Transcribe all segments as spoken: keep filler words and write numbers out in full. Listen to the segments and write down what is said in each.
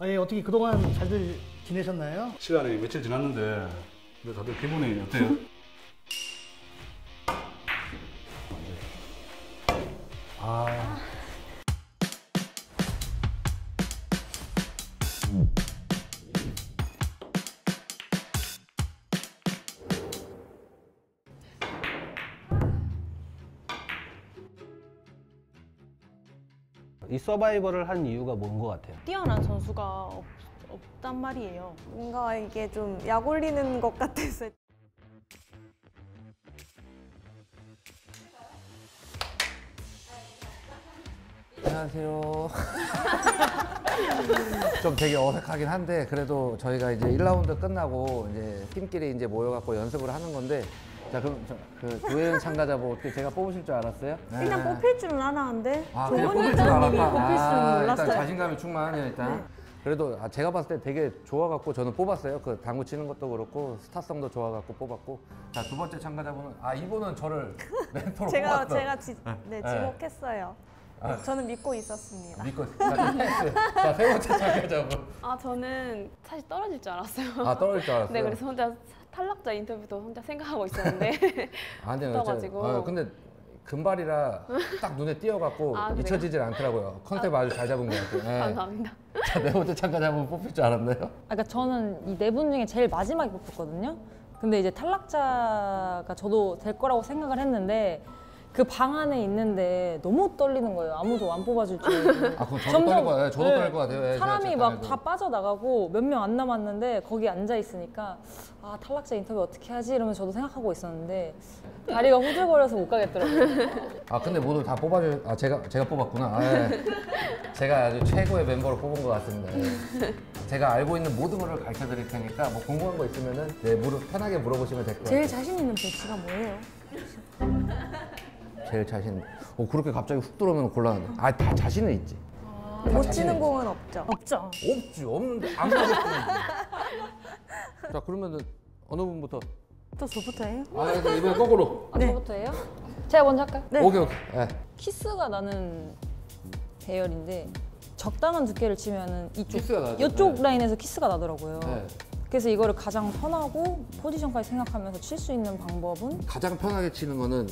아니, 어떻게 그동안 잘들 지내셨나요? 시간이 며칠 지났는데 근데 다들 기분이 어때요? 아... 이 서바이벌을 한 이유가 뭔 것 같아요? 뛰어난 선수가 없, 없단 말이에요. 뭔가 이게 좀 약 올리는 것 같아서. 안녕하세요. 좀 되게 어색하긴 한데 그래도 저희가 이제 일 라운드 끝나고 이제 팀끼리 이제 모여갖고 연습을 하는 건데. 자, 그럼 저, 그 조예은 참가자 뭐 어떻게 제가 뽑으실 줄 알았어요? 일단 네. 뽑힐 줄은 알았는데. 아, 그냥 뽑힐 줄 알았다. 뽑힐 줄은 아, 몰랐어요. 일단 자신감이 충만하네요, 일단. 네. 그래도 아, 제가 봤을 때 되게 좋아갖고 저는 뽑았어요. 그 당구 치는 것도 그렇고 스타성도 좋아갖고 뽑았고. 자, 두 번째 참가자분은 아, 이분은 저를 멘토로 제가, 뽑았어. 제가 지, 네, 지목했어요. 네. 아, 저는 믿고 있었습니다. 아, 믿고 있었습니다. 자, 세 번째 참가자분. 아, 저는 사실 떨어질 줄 알았어요. 아, 떨어질 줄 알았어요? 네, 그래서 혼자 탈락자 인터뷰도 혼자 생각하고 있었는데 안 되네요. 떠가지고. 아, 근데 금발이라 딱 눈에 띄어갖고 아, 잊혀지질 않더라고요. 컨셉 아, 아주 잘 잡은 것 같아요. 네. 감사합니다. 자, 네 번째 참가자분 뽑힐 줄 알았나요? 아까 그러니까 저는 이 네 분 중에 제일 마지막에 뽑혔거든요. 근데 이제 탈락자가 저도 될 거라고 생각을 했는데 그 방 안에 있는데 너무 떨리는 거예요. 아무도 안 뽑아줄 줄. 아, 그럼 저도 떨릴 거예요. 저도 떨릴 것 같아요. 네, 사람이 막 다 빠져나가고 몇 명 안 남았는데 거기 앉아있으니까 아, 탈락자 인터뷰 어떻게 하지? 이러면서 저도 생각하고 있었는데 다리가 후들거려서 못 가겠더라고요. 아, 근데 모두 다 뽑아줄... 아, 제가, 제가 뽑았구나. 아, 네. 제가 아주 최고의 멤버로 뽑은 것 같습니다. 네. 제가 알고 있는 모든 걸 가르쳐드릴 테니까 뭐 궁금한 거 있으면 네, 편하게 물어보시면 될 것 같아요. 제일 자신 있는 배치가 뭐예요? 제일 자신. 오, 그렇게 갑자기 훅 들어오면 곤란하네. 아, 다 자신은 있지. 아, 못 치는 공은 없죠. 없죠. 없지. 없는데 안 맞을 뿐이지. 자, 그러면은 어느 분부터? 또 저부터 해요? 아, 이번엔 거꾸로. 아, 네. 저부터 해요? 제가 먼저 할까요? 네. 오케이, 오케이. 네. 키스가 나는 배열인데 적당한 두께를 치면은 이쪽 키스가 나죠. 이쪽 네. 라인에서 키스가 나더라고요. 네. 그래서 이거를 가장 선하고 포지션까지 생각하면서 칠 수 있는 방법은? 가장 편하게 치는 거는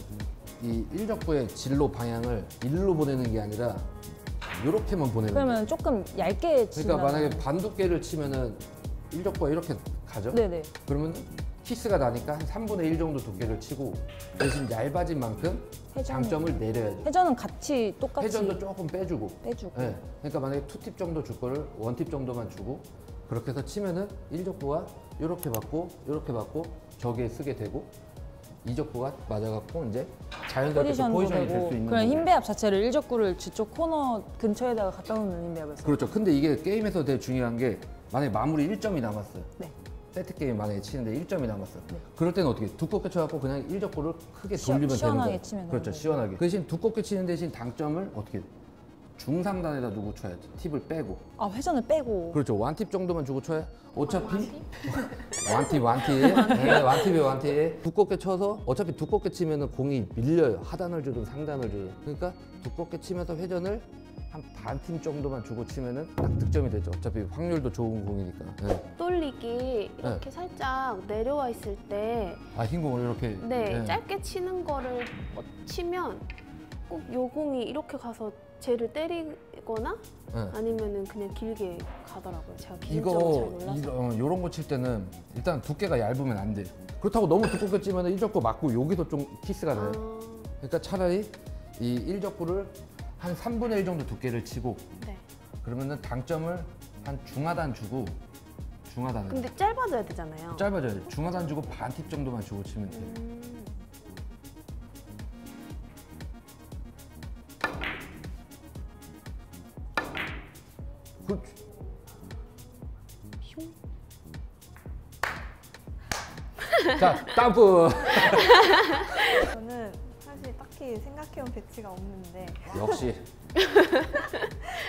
이 일적부의 진로 방향을 일로 보내는 게 아니라 이렇게만 보내는. 그러면 조금 얇게 치면. 그러니까 만약에 반 두께를 치면은 일적부가 이렇게 가죠? 네네. 그러면 키스가 나니까 한 삼분의 일 정도 두께를 치고 대신 얇아진 만큼 회전이. 장점을 내려야죠. 회전은 같이 똑같이. 회전도 조금 빼주고. 빼주고. 네. 그러니까 만약에 투팁 정도 줄 거를 원팁 정도만 주고 그렇게 해서 치면은 일적부가 이렇게 받고 이렇게 받고 저기에 쓰게 되고. 이적구가 맞아갖고 이제 자연스럽게 포지션이 될 수 있는 그런 힘배합 자체를 일적구를 뒤쪽 코너 근처에다가 갖다 놓는 힘배합에서 그렇죠. 근데 이게 게임에서 되게 중요한 게 만약에 마무리 일 점이 남았어요. 네. 세트 게임 만약에 치는데 일 점이 남았어요. 네. 그럴 때는 어떻게 두껍게 쳐갖고 그냥 일적구를 크게 시원, 돌리면 시원하게 되는 거예요. 치면 그렇죠. 되는 시원하게. 그 대신 두껍게 치는 대신 당점을 어떻게 중상단에다 두고 쳐야죠. 팁을 빼고. 아, 회전을 빼고. 그렇죠. 원팁 정도만 주고 쳐야 어차피 원팁, 원팁. 네, 원팁이에요, 원팁. 두껍게 쳐서 어차피 두껍게 치면 공이 밀려요. 하단을 주든 상단을 주든. 그러니까 두껍게 치면서 회전을 한 반 팀 정도만 주고 치면은 딱 득점이 되죠. 어차피 확률도 좋은 공이니까. 네. 돌리기 이렇게 네. 살짝 내려와 있을 때 아, 흰 공을 이렇게 네, 네. 짧게 치는 거를 치면 꼭 요 공이 이렇게 가서 쟤를 때리거나 네. 아니면은 그냥 길게 가더라고요. 제가 기술적으로 잘 몰라서. 이런 거 칠 때는 일단 두께가 얇으면 안 돼요. 그렇다고 너무 두껍게 치면 일적구 맞고 여기도 좀 키스가 돼요. 아... 그러니까 차라리 이 일적구를 한 삼분의 일 정도 두께를 치고 네. 그러면은 당점을 한 중하단 주고 중하단 근데 짧아져야 되잖아요. 짧아져야 돼요. 중하단 주고 반팁 정도만 주고 치면 돼요. 음... 자, 따프! 저는 사실 딱히 생각해온 배치가 없는데 역시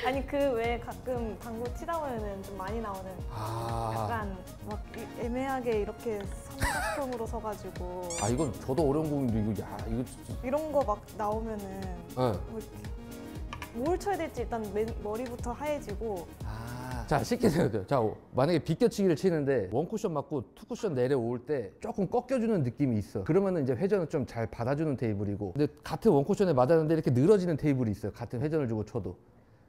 아니 그 외에 가끔 당구 치다 보면은 좀 많이 나오는 아... 약간 막 애매하게 이렇게 삼각형으로 서가지고 아 이건 저도 어려운 공인데 이거 야 이거 진짜... 이런 거 막 나오면은 네. 뭐 뭘 쳐야 될지 일단 머리부터 하얘지고 아... 자, 쉽게 생각해요. 자, 만약에 빗겨치기를 치는데 원쿠션 맞고 투쿠션 내려올 때 조금 꺾여주는 느낌이 있어. 그러면은 이제 회전을 좀 잘 받아주는 테이블이고, 근데 같은 원쿠션에 맞았는데 이렇게 늘어지는 테이블이 있어요. 같은 회전을 주고 쳐도.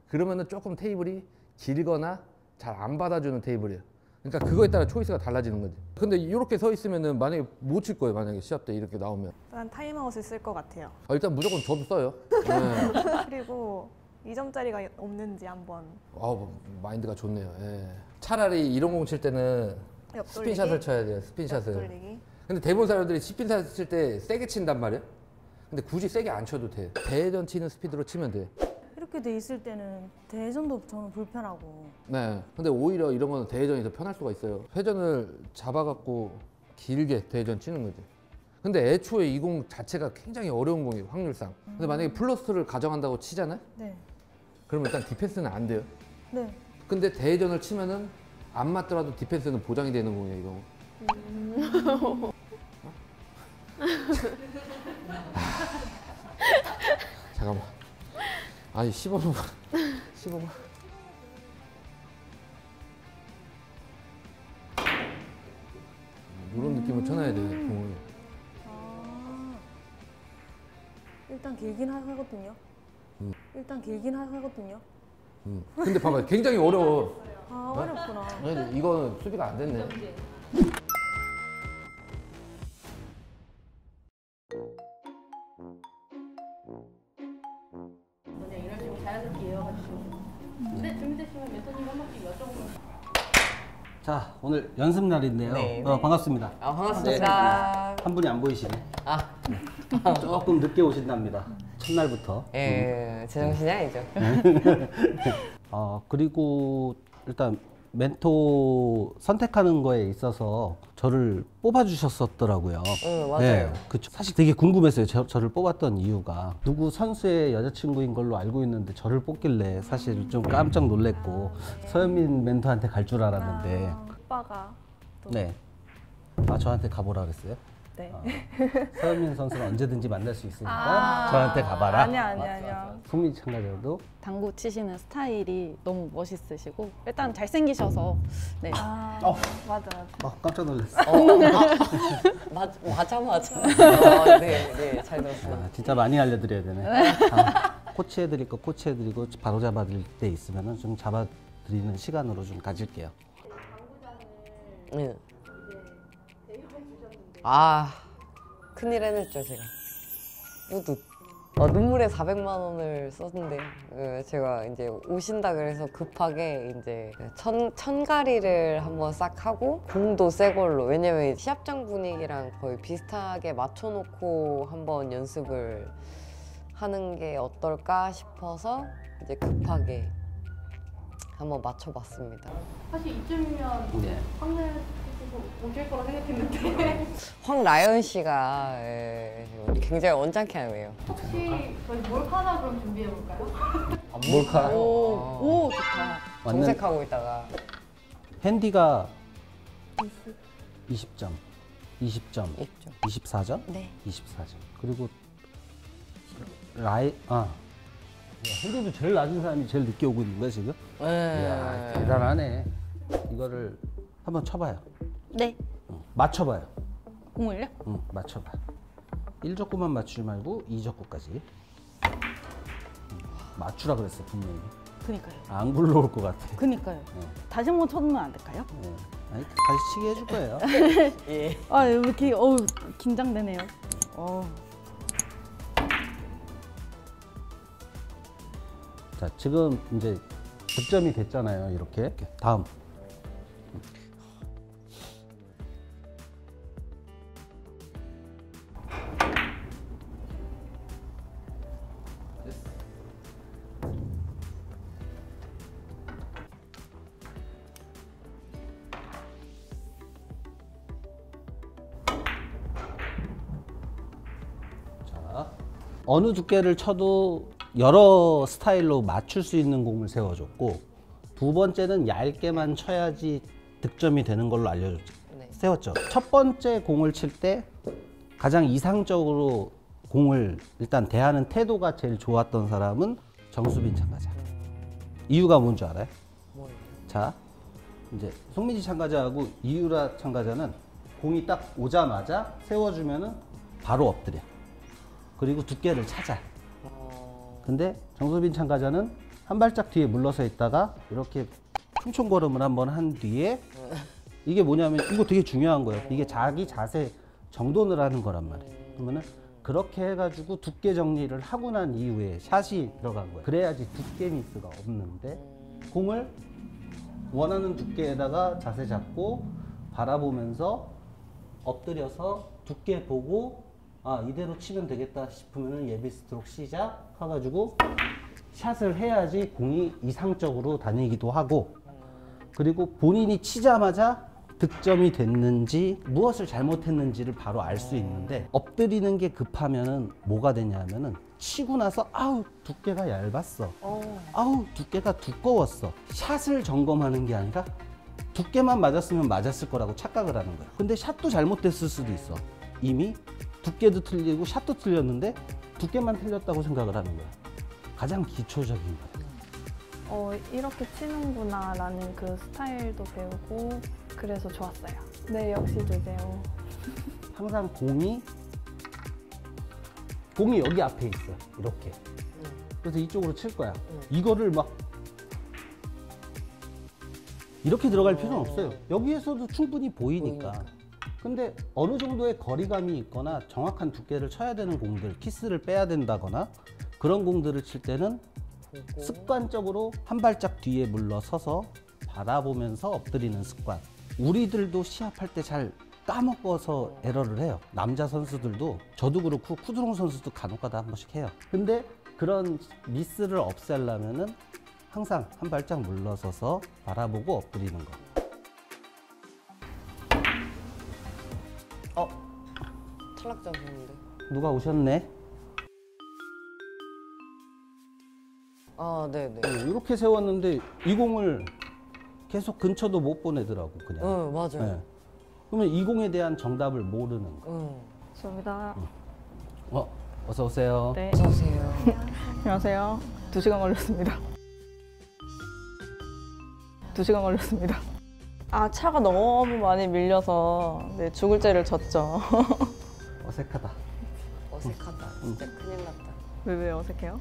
그러면은 조금 테이블이 길거나 잘 안 받아주는 테이블이에요. 그러니까 그거에 따라 초이스가 달라지는 거지. 근데 이렇게 서 있으면은 만약에 못 칠 거예요. 만약에 시합 때 이렇게 나오면 일단 타임아웃을 쓸 것 같아요. 아, 일단 무조건 저도 써요. 네. 그리고 이 점짜리가 없는지 한번. 아우, 마인드가 좋네요. 예. 차라리 일흔 공 칠 때는 옆돌리기? 스핀샷을 쳐야 돼요. 스핀샷을. 옆돌리기. 근데 대부분 사람들이 스핀샷을 칠 때 세게 친단 말이에요. 근데 굳이 세게 안 쳐도 돼요. 대회전 치는 스피드로 치면 돼요. 이렇게 돼 있을 때는 대회전도 저는 불편하고. 네. 근데 오히려 이런 거는 대회전이 더 편할 수가 있어요. 회전을 잡아갖고 길게 대회전 치는 거지. 근데 애초에 이 공 자체가 굉장히 어려운 공이에요, 확률상. 근데 음. 만약에 플러스를 가정한다고 치잖아요? 네. 그러면 일단 디펜스는 안 돼요. 네. 근데 대회전을 치면은 안 맞더라도 디펜스는 보장이 되는 공이에요, 이거. 음. 어? 아, 잠깐만. 아니, 씹어봐. 씹어봐. 이런 음. 느낌을 쳐놔야 돼, 공을. 아. 일단 길긴 하거든요. 음. 일단 길긴 하거든요. 음. 근데 봐봐, 굉장히 어려워. 아, 어렵구나. 어? 이거는 수비가 안 됐네. 그냥 이런 식으로 자연스럽게 이어가지고. 네, 준비되시면 멘토님 한 번씩 여쭤보면. 자, 오늘 연습 날인데요. 네. 어, 반갑습니다. 아, 반갑습니다. 네. 한 분이 안 보이시네. 아. 조금 늦게 오신답니다. 첫날부터. 예, 음. 제정신이 아니죠. 어, 그리고 일단 멘토 선택하는 거에 있어서 저를 뽑아주셨었더라고요. 응, 맞아요. 네, 그쵸. 사실 되게 궁금했어요. 저, 저를 뽑았던 이유가. 누구 선수의 여자친구인 걸로 알고 있는데 저를 뽑길래 사실 좀 깜짝 놀랬고, 아, 서현민 멘토한테 갈 줄 알았는데. 아, 오빠가 또. 네. 아, 저한테 가보라 그랬어요? 네. 어, 서현민 선수는 언제든지 만날 수 있으니까 아 저한테 가봐라. 아니야, 아니야, 아니야. 국민 참가자도 당구 치시는 스타일이 너무 멋있으시고 일단 잘생기셔서. 네. 아, 어. 맞아, 맞아. 어, 깜짝 놀랐어. 맞아, 맞아, 맞아. 아, 네, 네, 잘 들었어. 아, 진짜 많이 알려드려야 되네. 아, 코치해드릴 거 코치해드리고 바로 잡아드릴 때 있으면은 좀 잡아드리는 시간으로 좀 가질게요. 당구장을. 네. 아, 큰일 해냈죠, 제가. 뿌듯. 아, 눈물에 사백만 원을 썼는데, 제가 이제 오신다 그래서 급하게 이제 천, 천가리를 한번 싹 하고, 공도 새 걸로. 왜냐면 시합장 분위기랑 거의 비슷하게 맞춰놓고 한번 연습을 하는 게 어떨까 싶어서 이제 급하게 한번 맞춰봤습니다. 사실 이쯤이면 네. 황라현 오실 거라 생각했는데 황라현 씨가 예, 굉장히 언짢게 하네요. 혹시 저희 몰카나 그럼 준비해 볼까요? 아, 몰카. 오, 오, 오 좋다. 정색하고 있다가 핸디가 이십 점, 이십 점, 이십 점. 이십사 점, 네. 이십사 점. 그리고 라이 아 핸디도 제일 낮은 사람이 제일 늦게 오고 있는 거야 지금? 네. 이야, 대단하네. 이거를 한번 쳐봐요. 네. 응. 맞춰봐요. 공을요? 응, 맞춰봐. 일 적구만 맞추지 말고 이 적구까지. 응. 맞추라 그랬어, 분명히. 그니까요. 안 굴러올 것 같아. 그니까요. 응. 다시 한번 쳐놓으면 안 될까요? 응. 아니, 다시 치게 해줄 거예요. 예. 아, 왜 이렇게, 어우, 긴장되네요. 어우. 자, 지금 이제 득점이 됐잖아요, 이렇게. 다음. 어느 두께를 쳐도 여러 스타일로 맞출 수 있는 공을 세워줬고, 두 번째는 얇게만 쳐야지 득점이 되는 걸로 알려줬죠. 네. 세웠죠. 첫 번째 공을 칠 때 가장 이상적으로 공을 일단 대하는 태도가 제일 좋았던 사람은 정수빈 참가자. 이유가 뭔지 알아요? 뭐예요? 자, 이제 송민지 참가자하고 이유라 참가자는 공이 딱 오자마자 세워주면은 바로 엎드려. 그리고 두께를 찾아. 근데 정수빈 참가자는 한 발짝 뒤에 물러서 있다가 이렇게 촘촘 걸음을 한번 한 뒤에 이게 뭐냐면 이거 되게 중요한 거예요. 이게 자기 자세 정돈을 하는 거란 말이에요. 그러면은 그렇게 해가지고 두께 정리를 하고 난 이후에 샷이 들어간 거예요. 그래야지 두께 미스가 없는데 공을 원하는 두께에다가 자세 잡고 바라보면서 엎드려서 두께 보고 아 이대로 치면 되겠다 싶으면 예비 스트로크 시작 해가지고 샷을 해야지 공이 이상적으로 다니기도 하고 그리고 본인이 치자마자 득점이 됐는지 무엇을 잘못했는지를 바로 알 수 있는데 엎드리는 게 급하면은 뭐가 되냐면은 치고 나서 아우 두께가 얇았어. 아우 두께가 두꺼웠어. 샷을 점검하는 게 아니라 두께만 맞았으면 맞았을 거라고 착각을 하는 거야. 근데 샷도 잘못됐을 수도 있어. 이미 두께도 틀리고 샷도 틀렸는데 두께만 틀렸다고 생각을 하는 거야. 가장 기초적인 거야. 어, 이렇게 치는구나 라는 그 스타일도 배우고 그래서 좋았어요. 네, 역시 조재호. 항상 공이 공이 여기 앞에 있어. 이렇게. 응. 그래서 이쪽으로 칠 거야. 응. 이거를 막 이렇게 들어갈 어... 필요는 없어요. 여기에서도 충분히 보이니까. 보이니까. 근데 어느 정도의 거리감이 있거나 정확한 두께를 쳐야 되는 공들, 키스를 빼야 된다거나 그런 공들을 칠 때는 보고. 습관적으로 한 발짝 뒤에 물러서서 바라보면서 엎드리는 습관. 우리들도 시합할 때 잘 까먹어서 에러를 해요. 남자 선수들도 저도 그렇고 쿠드롱 선수도 간혹가다 한 번씩 해요. 근데 그런 미스를 없애려면은 항상 한 발짝 물러서서 바라보고 엎드리는 거. 어? 탈락자분인데? 누가 오셨네? 아, 네네. 이렇게 세웠는데 이 공을 계속 근처도 못 보내더라고, 그냥. 응, 맞아요. 네. 그러면 이 공에 대한 정답을 모르는 거. 응. 감사합니다. 응. 어, 어서 오세요. 네. 어서 오세요. 안녕하세요. 두 시간 걸렸습니다. 두 시간 걸렸습니다. 아, 차가 너무 많이 밀려서 네, 죽을 죄를 졌죠. 어색하다. 어색하다. 응. 진짜 큰일 났다. 왜, 왜 어색해요?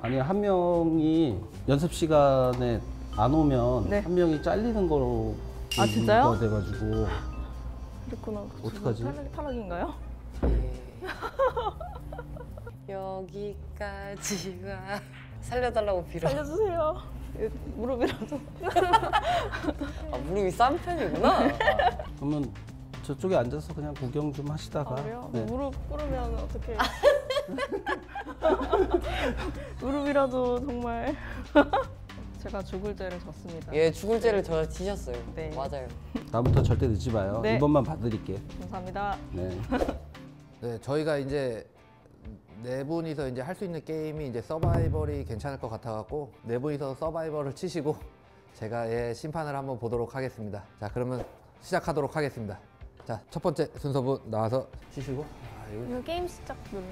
아니, 한 명이 연습 시간에 안 오면 네. 한 명이 잘리는 거로 아, 진짜요? 돼가지고 그랬구나. 어떡하지? 탈락, 탈락인가요? 예. 여기까지가 살려달라고 빌어. 살려주세요. 무릎이라도. 아, 무릎이 싼 편이구나. 네. 아, 그러면 저쪽에 앉아서 그냥 구경 좀 하시다가. 아, 그래요? 네. 무릎 꿇으면 어떻게? 무릎이라도 정말. 제가 죽을 죄를 졌습니다. 예, 죽을 죄를 저 지셨어요. 네. 맞아요. 다음부터 절대 늦지 마요. 네. 이 번만 봐드릴게요. 감사합니다. 네. 네, 저희가 이제 네 분이서 이제 할 수 있는 게임이 이제 서바이벌이 괜찮을 것 같아갖고 네 분이서 서바이벌을 치시고 제가 예, 심판을 한번 보도록 하겠습니다. 자, 그러면 시작하도록 하겠습니다. 자, 첫 번째 순서분 나와서 치시고. 아, 이거... 이거 게임 시작 눌러.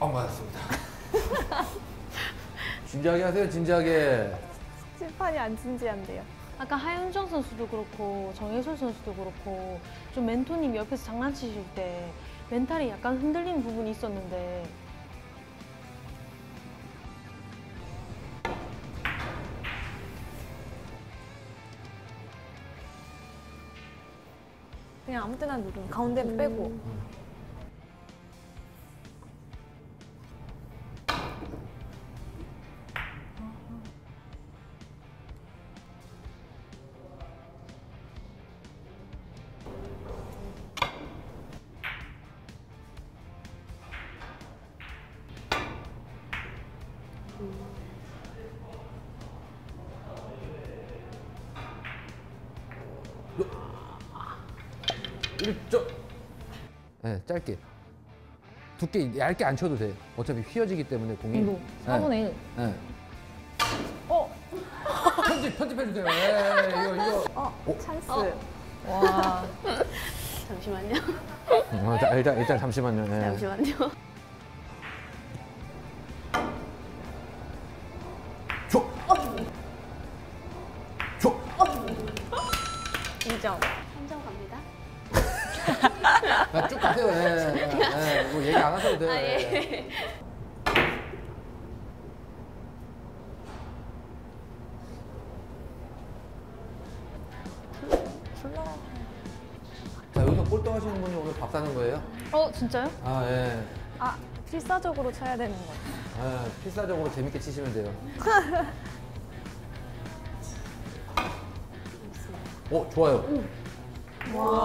어, 맞았습니다. 진지하게 하세요, 진지하게. 심판이 안 진지한데요. 아까 하윤정 선수도 그렇고 정해솔 선수도 그렇고 좀 멘토님 옆에서 장난치실 때 멘탈이 약간 흔들리는 부분이 있었는데 그냥 아무 때나 누르면 가운데 음... 빼고 일 점. 네, 짧게. 두께 얇게 안 쳐도 돼. 어차피 휘어지기 때문에 공이. 네. 사분의 일. 네. 어? 편집, 편집해주세요. 에이, 이거, 이거. 어, 어? 찬스. 어. 와. 잠시만요. 어, 일단, 일단, 일단 잠시만요. 네. 잠시만요. 줘! 어! 줘! 어! 이 점. 삼 점 갑니다. 아, 쭉 가세요. 네, 네, 네. 뭐 얘기 안 하셔도 돼요. 아, 예. 네. 자, 여기서 꼴등 하시는 분이 오늘 밥 사는 거예요? 어, 진짜요? 아, 예. 아, 필사적으로 쳐야 되는 거예요? 예, 필사적으로 재밌게 치시면 돼요. 어, 좋아요. 음. 와.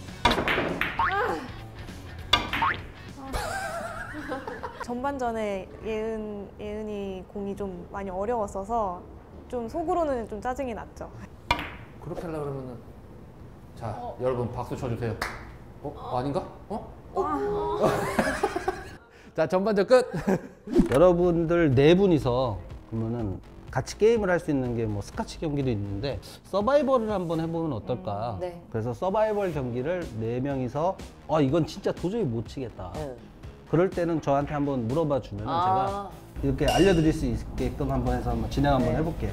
전반전에 예은, 예은이 공이 좀 많이 어려웠어서 좀 속으로는 좀 짜증이 났죠. 그렇게 하려고 그러면은. 자, 어. 여러분 박수 쳐주세요. 어? 어? 아닌가? 어? 어? 어. 자, 전반전 끝! 여러분들 네 분이서 그러면은 같이 게임을 할 수 있는 게 뭐 스카치 경기도 있는데 서바이벌을 한번 해보면 어떨까? 음, 네. 그래서 서바이벌 경기를 네 명이서 아, 이건 진짜 도저히 못 치겠다. 음. 그럴 때는 저한테 한번 물어봐 주면 아. 제가 이렇게 알려드릴 수 있게끔 한번 해서 한번 진행 한번 네. 해볼게요.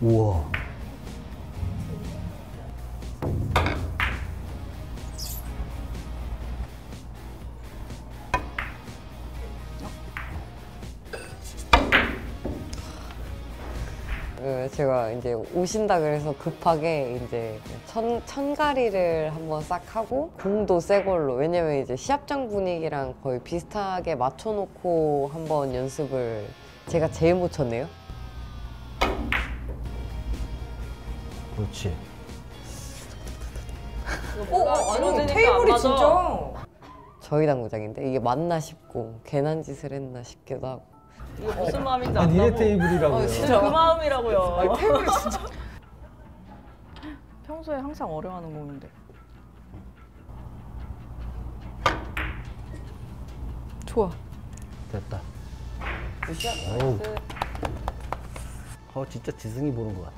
우와. 제가 이제 오신다 그래서 급하게 이제 천, 천가리를 한번 싹 하고 공도 새 걸로 왜냐면 이제 시합장 분위기랑 거의 비슷하게 맞춰놓고 한번 연습을 제가 제일 못 쳤네요. 그렇지. 어, 어 아니 테이블이 진짜 저희 당구장인데 이게 맞나 싶고 괜한 짓을 했나 싶기도 하고. 이게 무슨 마음인지 아, 안다고. 니네 테이블이라고요. 아, 진짜 그 마음이라고요. 아, 테이블이 진짜. 평소에 항상 어려워하는 공인데. 좋아. 됐다. 굿샷. 어, 진짜 지승이 보는 것 같아.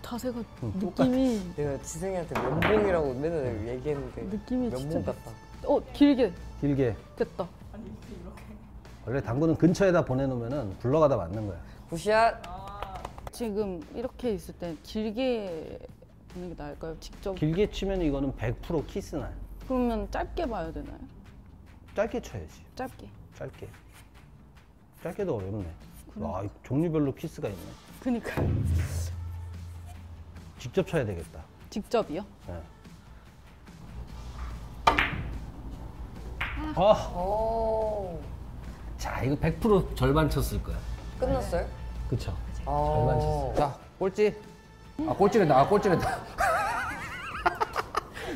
자세가 응, 느낌이. 내가 지승이한테 면봉이라고 맨날 얘기했는데. 느낌이 면봉 진짜. 같다. 어, 길게. 길게. 됐다. 아니 이렇게. 원래 당구는 근처에다 보내놓으면 굴러가다 맞는 거야. 굿샷! 아 지금 이렇게 있을 때 길게 보는 게 나을까요? 직접? 길게 치면 이거는 백 퍼센트 키스 나요. 그러면 짧게 봐야 되나요? 짧게 쳐야지. 짧게? 짧게. 짧게도 어렵네. 그러니까. 와, 종류별로 키스가 있네. 그니까요. 직접 쳐야 되겠다. 직접이요? 네. 아. 어. 자, 이거 백 퍼센트 절반 쳤을 거야. 끝났어요? 그쵸. 절반 쳤어요. 자, 꼴찌. 아, 꼴찌랜다. 아, 꼴찌랜다.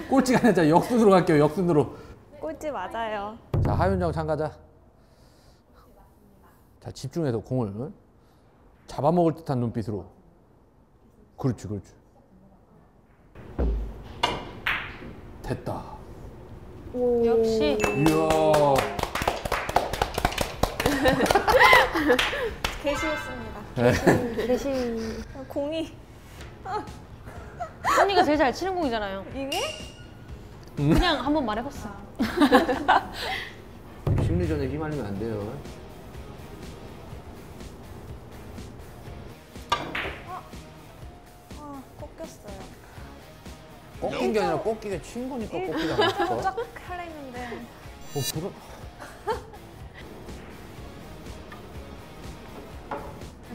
꼴찌가 아니라 자, 역순으로 갈게요, 역순으로. 꼴찌 맞아요. 자, 하윤정 참가자. 자, 집중해서 공을 잡아먹을 듯한 눈빛으로. 그렇지, 그렇지. 됐다. 오. 역시. 이야. 개시했습니다. 네. 개시. 공이. 언니가 제일 잘 치는 공이잖아요. 이게? 음? 그냥 한번 말해봤어. 아. 심리전에 휘말리면 안 돼요. 아, 아 꺾였어요. 꺾인 게 아니라 꺾이게 친 거니까 꺾이지 않았을까? 살짝 하려 했는데. 어, 그럼?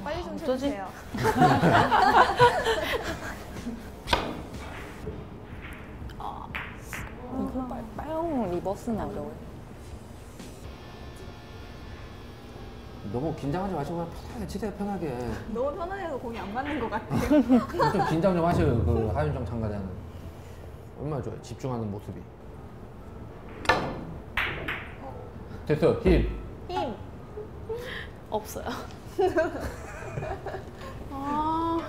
빨리 좀 쳐주세요. 이거 빨간 리버스는 어려워요. 너무 긴장하지 마시고 그냥 편하게 치세요, 편하게. 너무 편하게 해서 공이 안 맞는 것 같아요. 좀 긴장 좀 하셔요, 그 하윤정 참가자는. 얼마나 좋아요. 집중하는 모습이. 됐어. 힘. 힘. 없어요. 아.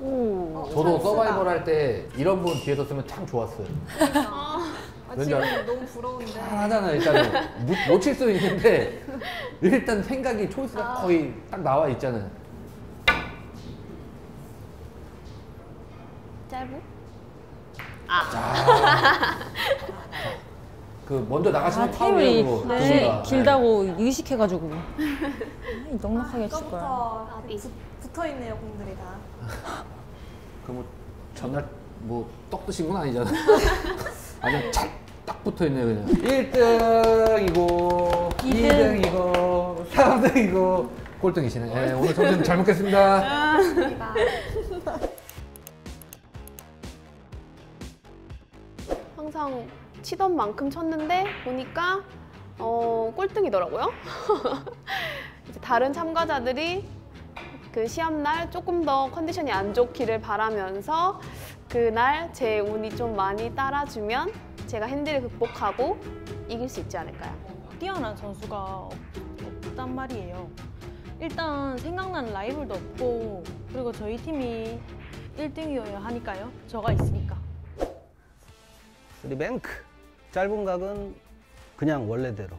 오. 저도 서바이벌 할 때 이런 분 뒤에서 쓰면 참 좋았어요. 아, 지금 너무 부러운데. 하잖아 일단은. 놓칠 수 있는데 일단 생각이 초이스가 아. 거의 딱 나와 있잖아요. 짧은? 아. 자. 그 먼저 나가시면 파울이고 아, 네. 길다고 네. 의식해가지고 넉넉하게 칠 거야. 아, 붙어 있네요 공들이 다. 그럼 뭐 전날 뭐 떡 드신 건 아니잖아. 아주 착 딱 붙어 있네요 그냥. 일 등이고, 이 등. 이 등이고, 삼 등이고, 꼴등이시네. 네, 오늘 점심 잘 먹겠습니다. 항상 치던 만큼 쳤는데 보니까 어, 꼴등이더라고요. 이제 다른 참가자들이 그 시합날 조금 더 컨디션이 안 좋기를 바라면서 그날 제 운이 좀 많이 따라주면 제가 핸디를 극복하고 이길 수 있지 않을까요? 뛰어난 선수가 없, 없단 말이에요. 일단 생각나는 라이벌도 없고 그리고 저희 팀이 일 등이어야 하니까요. 저가 있으니까. 쓰리뱅크! 짧은 각은 그냥 원래대로.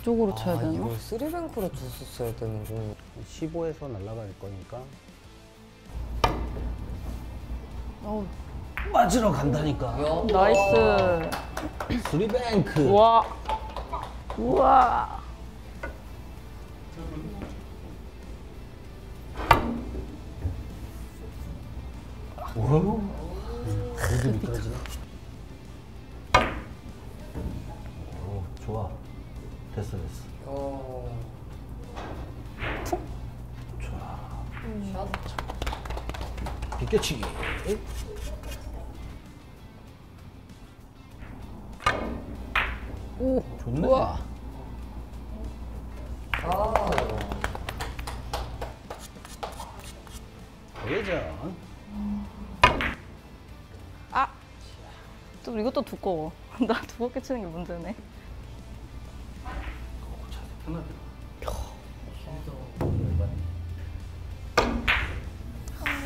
이쪽으로 쳐야 되나? 아, 이걸 쓰리뱅크로 줬었어야 되는군. 십오에서 날아갈 거니까. 어우. 맞으러 간다니까. 오, 나이스. 쓰리뱅크. 우와. 우와. 오. 무슨 미끄러지나? 오, 좋아. 됐어, 됐어. 오. 툭. 좋아. 음. 비껴치기. 오, 좋네. 우와. 아. 예전. 아. 또 이것도 두꺼워. 나 두껍게 치는 게 문제네.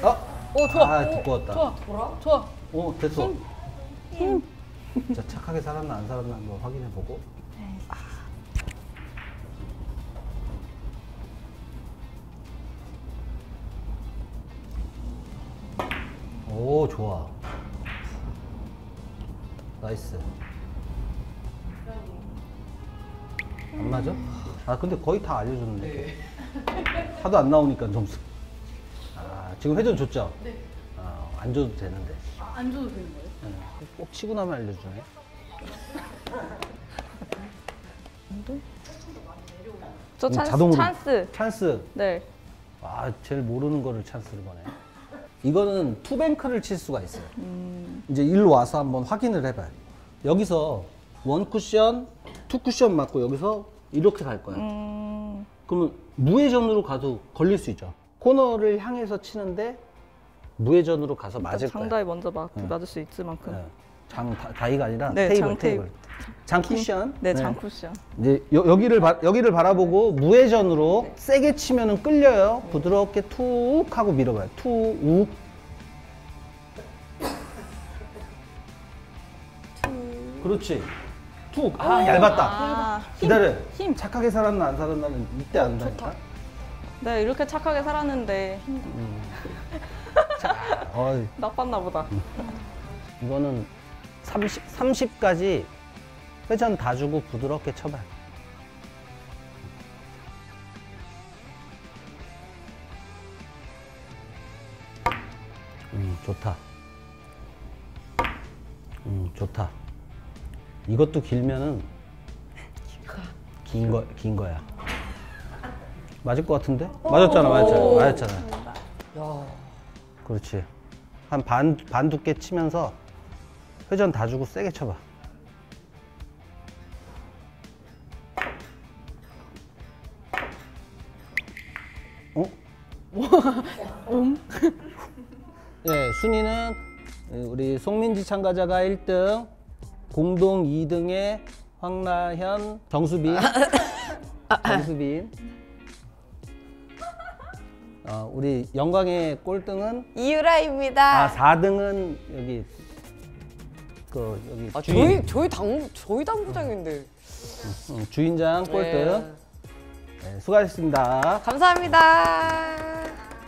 아. 오, 좋아. 아, 두꺼웠다. 좋아. 좋아. 좋아. 오, 됐어. 힘. 힘. 자, 착하게 살았나 안 살았나 한번 확인해 보고. 네. 아. 오, 좋아. 나이스. 안 맞아? 아, 근데 거의 다 알려줬는데. 네. 하도 안 나오니까 점수. 아, 지금 회전 줬죠? 네. 아, 안 줘도 되는데. 아, 안 줘도 되는 거예요? 꼭 치고 나면 알려주네. 저 찬스, 자동으로. 찬스. 찬스. 네. 아, 제일 모르는 거를 찬스로 보네. 이거는 투뱅크를 칠 수가 있어요. 음. 이제 일로 와서 한번 확인을 해봐요. 여기서 원 쿠션, 투 쿠션 맞고 여기서 이렇게 갈 거예요. 음. 그러면 무회전으로 가도 걸릴 수 있죠. 코너를 향해서 치는데 무회전으로 가서 맞을 거예요. 장다이 먼저 막, 응. 맞을 수 있을 만큼. 네. 장 다, 다이가 아니라 네, 테이블, 장, 테이블. 장 쿠션. 네, 네. 장 쿠션. 이제 여, 여기를, 바, 여기를 바라보고 무회전으로 네. 세게 치면은 끌려요. 네. 부드럽게 툭 하고 밀어봐요. 툭, 욱. 툭. 그렇지. 툭. 아, 오, 얇았다. 아, 기다려. 힘, 힘. 착하게 살았나 안 살았나는 이때 안 나니까. 네, 이렇게 착하게 살았는데. 음. 어이. 나빴나 보다. 이거는 삼십, 삼십까지 회전 다 주고 부드럽게 쳐봐요. 음, 좋다. 음, 좋다. 이것도 길면은 긴 거, 긴 거야. 맞을 것 같은데? 맞았잖아, 맞았잖아, 맞았잖아. 그렇지. 한 반, 반 두께 치면서 회전 다 주고 세게 쳐봐. 어? 음? 네, 순위는 우리 송민지 참가자가 일 등, 공동 이 등에 황라현, 정수빈, 정수빈. 어, 우리 영광의 꼴등은 이유라입니다. 아, 사 등은 여기 그 여기 아, 주인. 저희 저희 당 저희 당부장인데. 응, 주인장 꼴등. 네. 네, 수고하셨습니다. 감사합니다.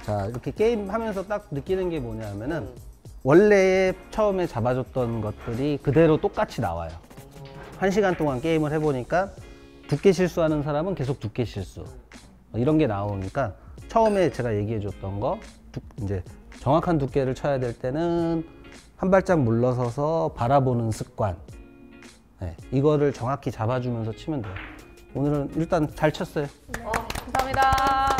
자, 이렇게 게임 하면서 딱 느끼는 게 뭐냐면은 음. 원래 처음에 잡아줬던 것들이 그대로 똑같이 나와요. 한 시간 동안 게임을 해보니까 두께 실수하는 사람은 계속 두께 실수 이런 게 나오니까 처음에 제가 얘기해줬던 거 두, 이제 정확한 두께를 쳐야 될 때는 한 발짝 물러서서 바라보는 습관, 네, 이거를 정확히 잡아주면서 치면 돼요. 오늘은 일단 잘 쳤어요. 어, 감사합니다.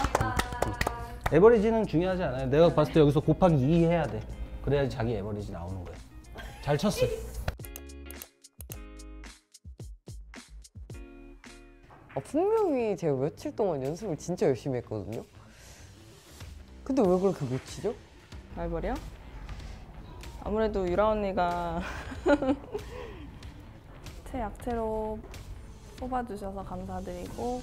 에버리지는 중요하지 않아요. 내가 봤을 때 여기서 곱하기 이 해야 돼. 그래야지 자기 에버리지 나오는 거예요. 잘 쳤어요. 아, 분명히 제가 며칠 동안 연습을 진짜 열심히 했거든요. 근데 왜 그렇게 못 치죠? 말벌이요? 아무래도 유라 언니가 제 약체로 뽑아주셔서 감사드리고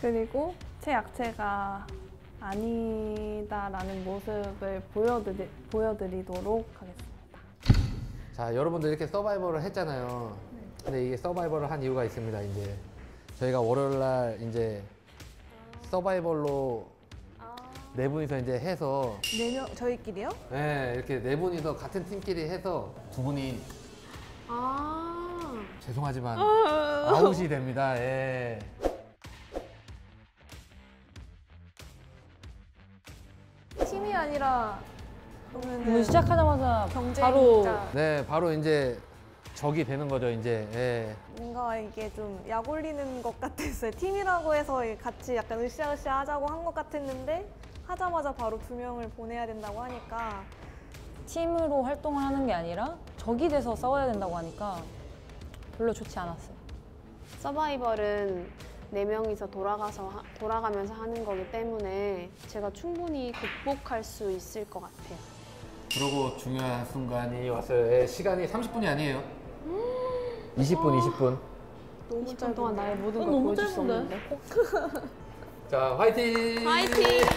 그리고 제 약체가 아니다라는 모습을 보여드리, 보여드리도록 하겠습니다. 자, 여러분들 이렇게 서바이벌을 했잖아요. 네. 근데 이게 서바이벌을 한 이유가 있습니다. 이제 저희가 월요일날 이제 서바이벌로 아... 네 분이서 이제 해서 네 명 저희끼리요? 네, 이렇게 네 분이서 같은 팀끼리 해서 두 분이 아... 죄송하지만 아... 아웃이 됩니다. 예. 팀이 아니라 오늘 시작하자마자 경쟁 바로 진짜. 네, 바로 이제 적이 되는 거죠, 이제. 예. 뭔가 이게 좀 약 올리는 것 같았어요. 팀이라고 해서 같이 약간 으쌰으쌰 하자고 한 것 같았는데 하자마자 바로 두 명을 보내야 된다고 하니까 팀으로 활동을 하는 게 아니라 적이 돼서 싸워야 된다고 하니까 별로 좋지 않았어요. 서바이벌은 네 명이서 돌아가서 하, 돌아가면서 하는 거기 때문에 제가 충분히 극복할 수 있을 것 같아요. 그러고 중요한 순간이 왔어요. 예, 시간이 삼십 분이 아니에요. 이십 분, 이십 분. 너무 이십 분 동안 나의 모든 걸 보여줄 수 없는데. 자, 화이팅! 화이팅!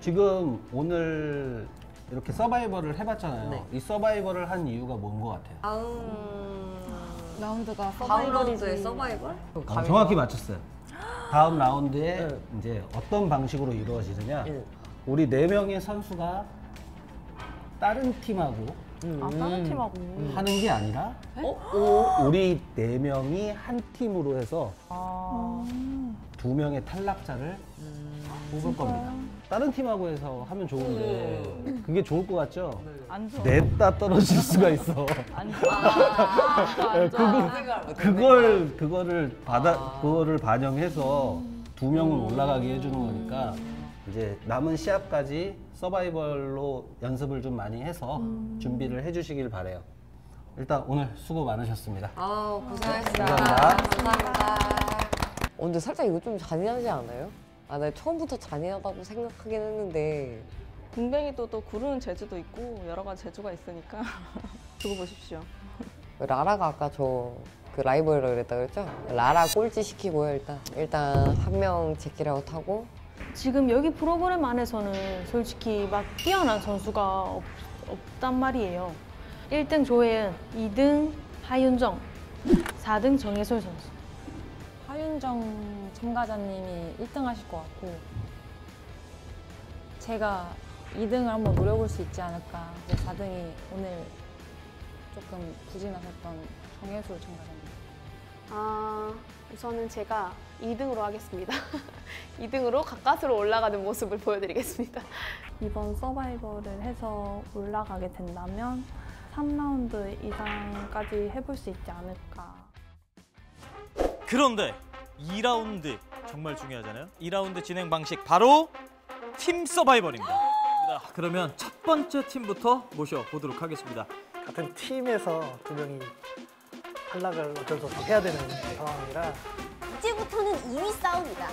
지금 오늘 이렇게 서바이벌을 해봤잖아요. 네. 이 서바이벌을 한 이유가 뭔 것 같아요? 아... 라운드가 서바이벌이지. 서바이벌? 아, 정확히 맞췄어요. 다음 라운드에 네. 이제 어떤 방식으로 이루어지느냐. 네. 우리 네 명의 선수가 다른 팀하고 음. 아, 다른 팀하고 하는 게 아니라 어? 우리 네 명이 한 팀으로 해서 아. 두 명의 탈락자를 음. 뽑을 진짜요? 겁니다. 다른 팀하고 해서 하면 좋은데 음. 그게 좋을 것 같죠? 네. 냅다 떨어질 수가 있어. 안 좋아. 아, 안 좋아. 그걸, 그걸 그거를 받아 아. 그거를 반영해서 음. 두 명을 음. 올라가게 해주는 거니까. 이제 남은 시합까지 서바이벌로 연습을 좀 많이 해서 음. 준비를 해주시길 바래요. 일단 오늘 수고 많으셨습니다. 아, 고생하셨습니다. 감사합니다. 감사합니다. 어, 근데 살짝 이거 좀 잔인하지 않아요? 아, 나 처음부터 잔인하다고 생각하긴 했는데 군뱅이도 또 구르는 재주도 있고 여러 가지 재주가 있으니까 두고 보십시오. 라라가 아까 저 그 라이벌이라고 그랬다 그랬죠? 라라 꼴찌 시키고요. 일단 일단 한 명 제키라웃 하고. 지금 여기 프로그램 안에서는 솔직히 막 뛰어난 선수가 없, 없단 말이에요. 일 등 조예은, 이 등 하윤정, 사 등 정해솔 선수. 하윤정 참가자님이 일 등 하실 것 같고 제가 이 등을 한번 노려볼 수 있지 않을까. 이제 사 등이 오늘 조금 부진하셨던 정해솔 참가자님. 아, 우선은 제가 이 등으로 하겠습니다. 이 등으로 가까스로 올라가는 모습을 보여드리겠습니다. 이번 서바이벌을 해서 올라가게 된다면 삼 라운드 이상까지 해볼 수 있지 않을까. 그런데 이 라운드 정말 중요하잖아요. 이 라운드 진행 방식 바로 팀 서바이벌입니다. 그러면 첫 번째 팀부터 모셔보도록 하겠습니다. 같은 팀에서 두 명이 탈락을 어쩔 수 없이 해야 되는 상황이라 이제부터는 이 위 싸움이다.